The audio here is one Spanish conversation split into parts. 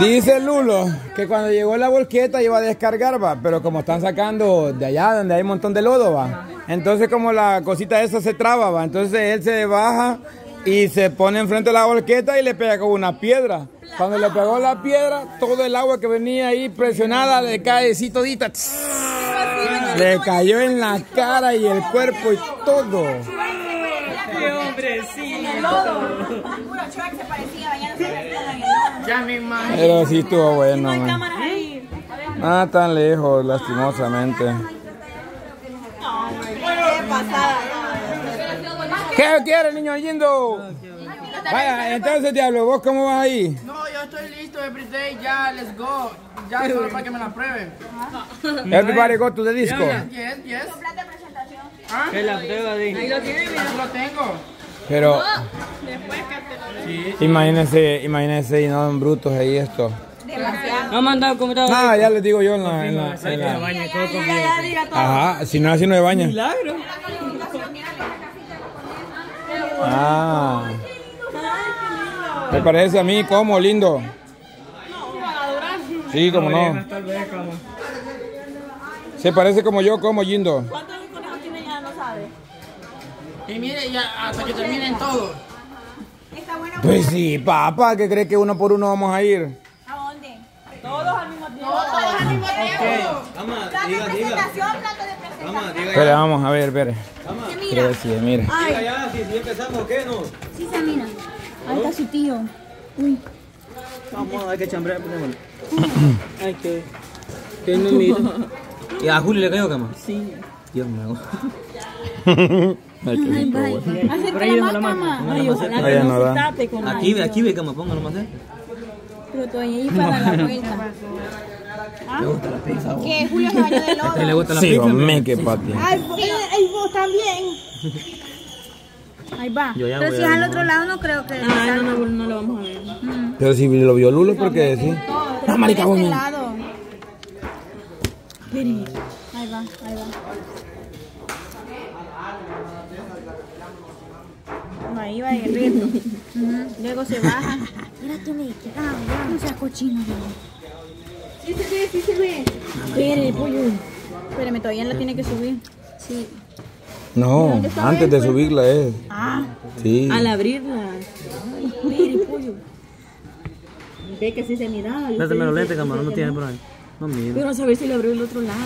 Dice Lulo que cuando llegó la volqueta iba a descargar, va, pero como están sacando de allá donde hay un montón de lodo, va, entonces como la cosita esa se traba, va, entonces él se baja y se pone enfrente de la volqueta y le pega con una piedra. Cuando le pegó la piedra, todo el agua que venía ahí presionada le cae así todita. Le cayó en la cara y el cuerpo y todo. ¡Qué hombrecito! Puro chuac se parecía, ya me imagino. Pero sí estuvo bueno. Ah, tan lejos, lastimosamente. ¡Qué pasada! ¿Qué quiere, niño yendo? Vaya, entonces, diablo, ¿vos cómo vas ahí? No, yo estoy listo, everyday, ya, let's go. Ya, solo para que me la prueben. Everybody go to the disco. Yes, yes. ¿Ah? Es la prueba de ahí lo tiene, mira. Aquí lo tengo. Pero... no, después que te lo den. Sí. Imagínense, imagínense, y no son brutos ahí esto. Demasiado. No me han dado comida. Ah, ya les digo yo en la... Ajá, si no así no se baña. Milagro. Ah. Me parece a mí como lindo. Sí, como no. Se parece como yo como lindo. Y mire, ya hasta que terminen todo. Pues sí, papá, ¿qué crees que uno por uno vamos a ir? ¿A dónde? Todos al mismo tiempo. Todos al mismo tiempo. Plato de presentación, plato de presentación. Espera, vamos a ver, espera. Se mira. Mira ya, si empezamos, ¿qué no? Sí, se mira. Ahí está su tío. Uy. Vamos, hay que chambrear, ponémoslo. Ay, que no miro. ¿Y a Julio le cayó cama? Sí. Dios mío. Ay, qué rico, güey. Acércale más, cama. Ay, ojalá que no se tape con más. Aquí ve, cama, póngalo más. Pero todavía ahí para la vuelta. ¿Le gusta la pizza? Que Julio se bañó de lodo. ¿Le gusta la pizza? Sí, hombre, qué papi. Ay, vos también. Ahí va. Pero si es al otro lado no creo que... Ah, no lo vamos a ver. Pero si lo vio Lulo, ¿por qué decís? ¡Ah, marica, vos! Ahí va, ahí va. Ahí va el ritmo. Luego se baja. Mira, tú me dijiste. Ah, no seas cochino. Sí se ve, sí se ve. Espere, pollo. Espérame, todavía la tiene que subir. Sí. No, antes de subirla es. Ah, sí. Al abrirla. Espere, pollo. Ve que sí se miraba. Dáteme los lentes, camarón, no tiene por ahí. No mira. Pero a saber si le abrió el otro lado.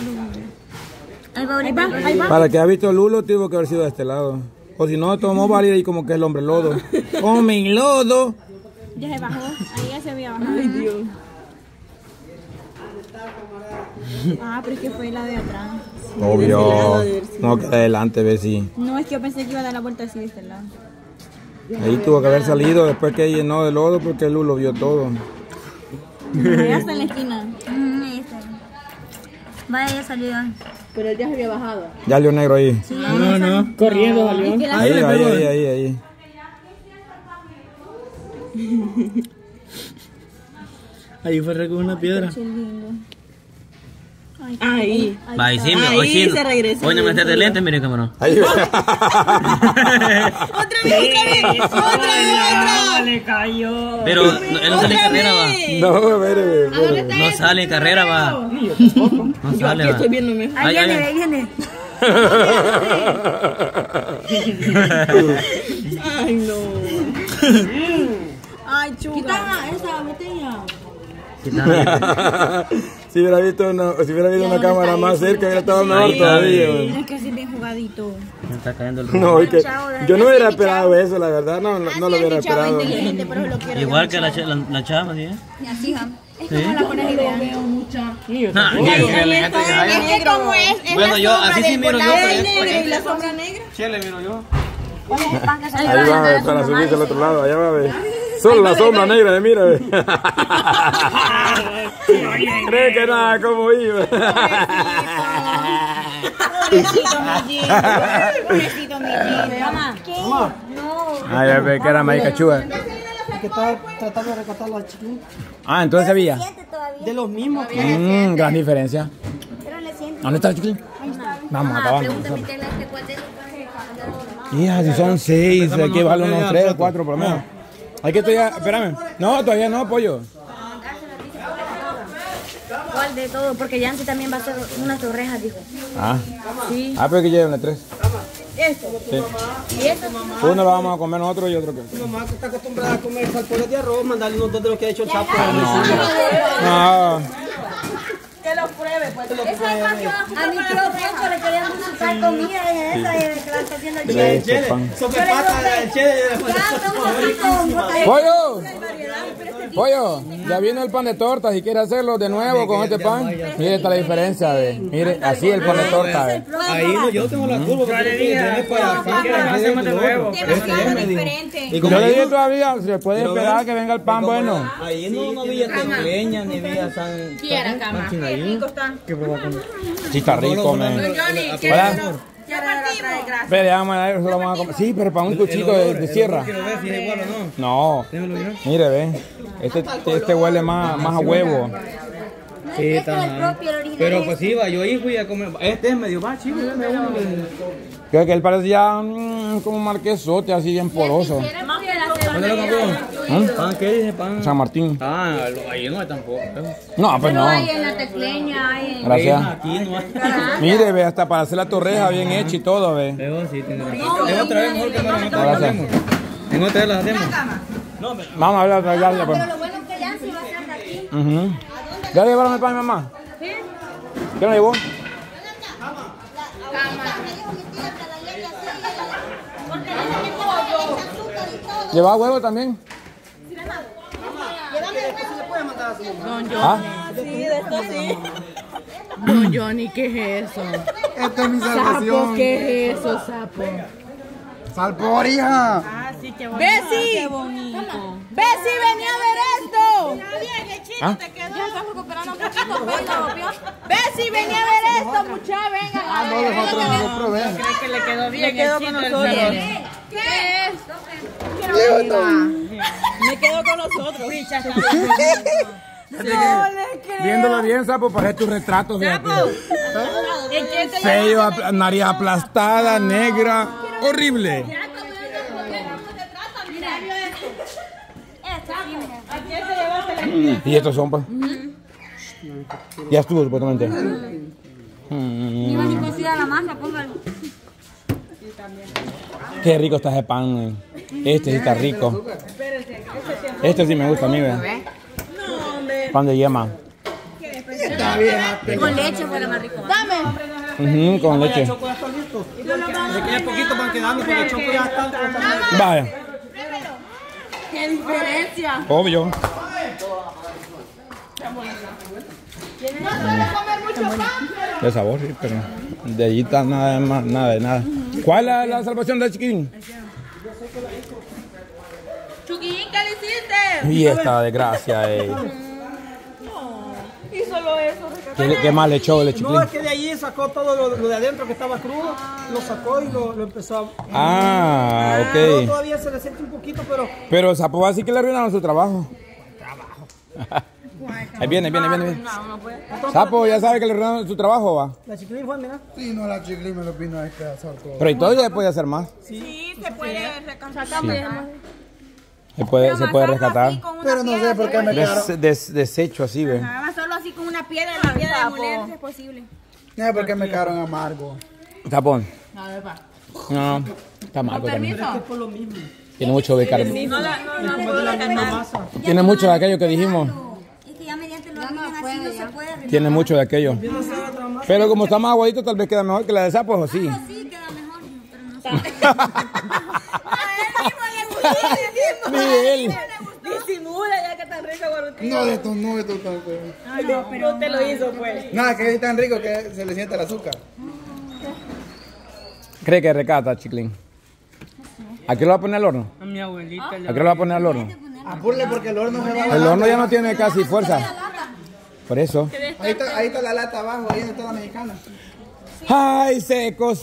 Ahí va, ahí va, ahí va. Para que ha visto Lulo, tuvo que haber sido de este lado. O si no, tomó varias y como que es el hombre lodo. ¡Come lodo! Ya se bajó, ahí ya se había bajado. Ay, Dios. Ah, pero es que fue la de atrás. Sí, obvio. De si no, que adelante, Bessy. No, es que yo pensé que iba a dar la vuelta así de este lado. Ahí tuvo que haber salido después que llenó de lodo porque Lulo vio todo. Allá está en la esquina. Ahí está. Vaya, ya salió. Pero él ya se había bajado. Ya salió negro ahí. Sí, no, no. Corriendo salió. Ahí. Ahí fue recogido una piedra. Ahí. Ahí se regresó. Hoy no me estés de lentes, mire camarón. Ahí va. Otra vez. Le cayó. Pero él no sale en carrera, va. No, mire. No sale en carrera, va. No sale, va. Estoy viéndome. Ahí viene. Ay, no. Ay, chuga. Quita esa botella. Si hubiera habido una cámara más cerca, hubiera estado mejor todavía. Es que así bien jugadito. Me está cayendo el rumbo. No, es que yo no hubiera esperado eso, la verdad, no lo hubiera esperado. Igual que la chava, ¿sí? Así, es como la buena idea. Es que como es la sombra de negro y la sombra negra. Sí, le miro yo. Ahí va, para subirse al otro lado, allá va a ver. Solo la sombra negra de mira. Cree que nada como iba. Pobrecito mi chico. Mamá. No. Ay, ve que era marica chua. Que estaba tratando de rescatar la chiquita. Ah, entonces había. De los mismos. Gran diferencia. ¿Dónde está el chiquito? Vamos, acabamos. Hija, si son 6, aquí valen unos 3 o 4 por lo menos. Hay que estudiar, espérame. No, todavía no, pollo. ¿Cuál de todo? Porque Yancy también va a hacer unas torrejas, dijo. Ah, sí. Ah, pero que lleven las tres. ¿Esto? Sí. ¿Y esto? Uno lo vamos a comer nosotros y otro que... Mi mamá está acostumbrada a comer salpones de arroz, mandarle unos dos de los que ha hecho el Chapo. No. Que los pruebe, pues. Que los pruebe. A mi tío le querían buscar comida en esa y que la está haciendo el chile. Sopepata del chile. ¡Pollo! Pollo, ya vino el pan de torta, si quiere hacerlo de nuevo con este pan. Mire esta la diferencia, ve. Mire, así el pan de torta, ve. Ahí no, yo tengo la curva porque tiene para el pan que hacemos de nuevo. Yo le digo todavía, se puede esperar que venga el pan bueno. Ahí no había tengueña, ni había San... Quiera, cama. Qué rico está. Sí, está rico, man. Hola. Ya partimos. Pero vamos a ver, solo vamos a comer. Sí, pero para un cuchito de sierra. No. Mire, ve. Este huele más a huevo. Sí, está. Pero pues iba, yo ahí fui a comer. Este es medio más chivo. Creo que él parece ya como un marquesote, así bien poroso. ¿Dónde lo compró? ¿Pan? ¿Qué dice pan? San Martín. Ah, ahí no hay tampoco. No, pues no. Hay en la tecleña, hay en... Gracias. Aquí no hay. Mire, ve, hasta para hacer la torreja bien hecha y todo, ve. Sí, es otra vez mejor que no la hacemos. En otra vez las hacemos. Vamos a hablar de la carne, pues. Pero lo bueno es que ya se va a estar aquí. ¿Ya le llevaron el pan a mi mamá? Sí. ¿Qué lo llevó? ¿Lleva huevo también? Sí, mamá. Llévame huevo. ¿Se puede mandar a su mamá? Don Johnny. ¿Ah? Sí, de esto sí. Don Johnny, ¿qué es eso? Esto es mi salvación. Sapo, ¿qué es eso, sapo? ¡Salpor, hija! Ah, sí, qué bonito. ¡Bessy! ¡Qué bonito! ¡Bessy, vení a ver esto! Está bien, el chino te quedó. Ya estamos recuperando un poquito, pero... ¡Bessy, vení a ver esto, muchacha! ¡Venga! Ah, no, nosotros no lo probé. ¿Crees que le quedó bien? Le quedó con nosotros. ¿Qué es? Me quedo con nosotros. Viéndolo bien, sapo, parece tu retrato. Sello, nariz aplastada, negra, horrible. ¿Y estos son, pa? Ya estuvo, supuestamente. Ni más ni cocida la masa, póngalo. Qué rico está ese pan. Este sí está rico. Este sí me gusta a mí, ¿ve? Pan de yema. Con leche fuera más rico. Dame. Con leche. Vaya. Qué diferencia. Obvio. No suele comer mucho pan, pero... De sabor, sí, pero de allí está nada más, nada de nada. ¿Cuál es la salvación del chiquín? Chiquín, ¿qué le hiciste? Y esta desgracia, No, y solo eso. ¿Qué más le echó el chiquín? No, es que de allí sacó todo lo de adentro que estaba crudo, lo sacó y lo empezó a... Ah, ok. Pero todavía se le siente un poquito, pero... Pero el sapo va a decir que le arruinaron su trabajo. Trabajo. Ahí viene, viene. Sapo, ya sabe que le arruinaron su trabajo, va. La chiquilín fue, mira. Sí, no, la chiquilín me lo vino a descansar todo. Pero y todo ya se puede hacer más. Sí, se puede rescatar también. Se puede rescatar. Pero no sé por qué me quedaron. Desecho así, ve. Solo así con una piedra, la piedra de moler, si es posible. No sé por qué me quedaron amargo. Tapón. No, está amargo también. Es por lo mismo. Tiene mucho de carne. Tiene mucho de aquello que dijimos. Tiene mucho de aquello. Pero como está más aguadito, tal vez queda mejor que la de sapos, ¿o sí? Sí, queda mejor, pero no sabe. Miguel. Disimula ya que está rico, Guarantino. No, esto está feo. Ah, no, pero usted lo hizo, pues. Nada, que es tan rico que se le siente el azúcar. ¿Cree que recata, chiquilín? ¿A qué lo va a poner al horno? A mi abuelita. ¿A qué lo va a poner al horno? Apúrele porque el horno se va a bajar. El horno ya no tiene casi fuerza. Por eso. Ahí está la lata abajo, ahí está la mexicana. Ay, seco.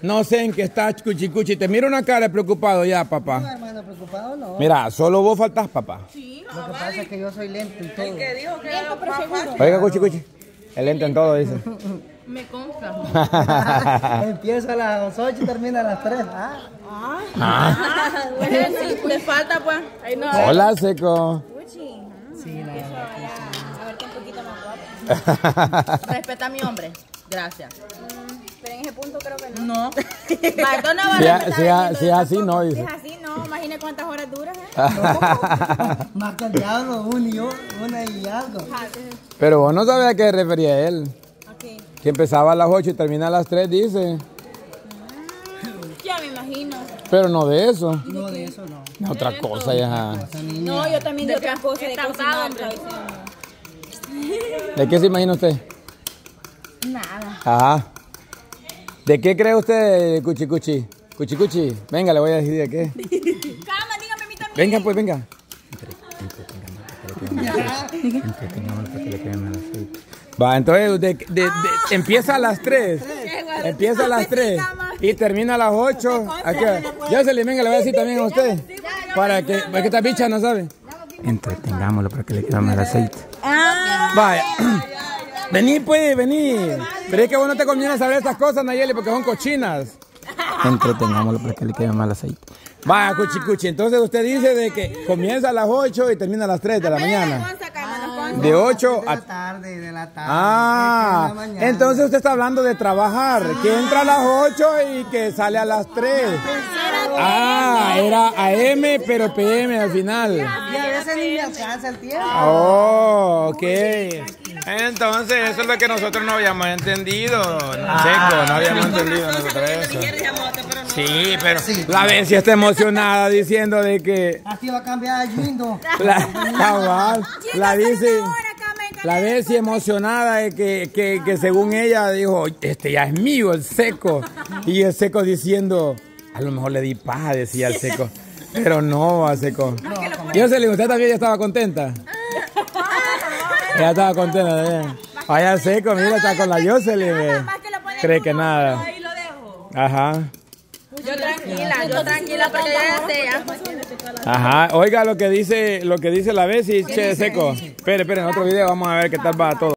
No sé en qué estás, cuchicuchi. Te miro una cara de preocupado ya, papá. No, hermano, preocupado no. Mira, solo vos faltás, papá. Sí, no, lo que pasa es que yo soy lento en todo. El que dijo que lento, pero seguro. Oiga, cuchicuchi. El lento en todo, dice. Me consta. Empieza a las 8 y termina a las 3. Le falta, pues. Ahí no. Hola, seco. Sí, no. A ver, ¿qué Respeta a mi hombre. Gracias. Pero en ese punto creo que no. No. McDonald's va a respetar. Si es así, no. Si es así, no. Imagine cuántas horas duras. Más que el diablo, una y algo. Pero vos no sabías a qué refería él. Que empezaba a las 8 y termina a las 3, dice. Ya me imagino. Pero no de eso. No de eso, no. Otra cosa, ya. No, yo también de otra cosa. De cocinar. ¿De qué se imagina usted? Nada. Ajá. ¿De qué cree usted, Cuchicuchi? Cuchicuchi, venga, le voy a decir de qué. Calma, dígame a mí también. Venga, pues, venga. Va, entonces empieza a las 3. Empieza a las 3 y termina a las 8. Ya se le venga, le voy a decir también a usted. Para que esta bicha no sabe. Entretengámoslo para que le quede más el aceite. Vaya. Vení, pues, vení. Pero es que vos no te conviene saber estas cosas, Nayeli, porque son cochinas. Entretengámoslo para que le quede más el aceite. Vaya, Cuchicuchi. Entonces usted dice de que comienza a las 8 y termina a las 3 de la mañana. De 8 a... De la tarde. Ah, de entonces usted está hablando de trabajar. Que entra a las 8 y que sale a las 3. Ah, era AM, pero PM al final. Y a veces ni me alcanza el tiempo. Oh, ok. Entonces, eso es lo que nosotros no habíamos entendido. Seco, no habíamos entendido nosotros eso. Sí, pero la Bessy está emocionada diciendo de que... Así va a cambiar el lindo. La Bessy emocionada de que según ella dijo, este ya es mío el Seco. Y el Seco diciendo, a lo mejor le di paja, decía el Seco. Pero no, Seco. Yo se le gustó también, ella estaba contenta. Ya estaba contenta también. Vaya Seco, mira, está con la Jocelyn. Cree que nada. Ahí lo dejo. Ajá. Yo tranquila porque ya sea. Ajá, oiga lo que dice la Bessy, che, Seco. Espere, en otro video vamos a ver qué tal va todo.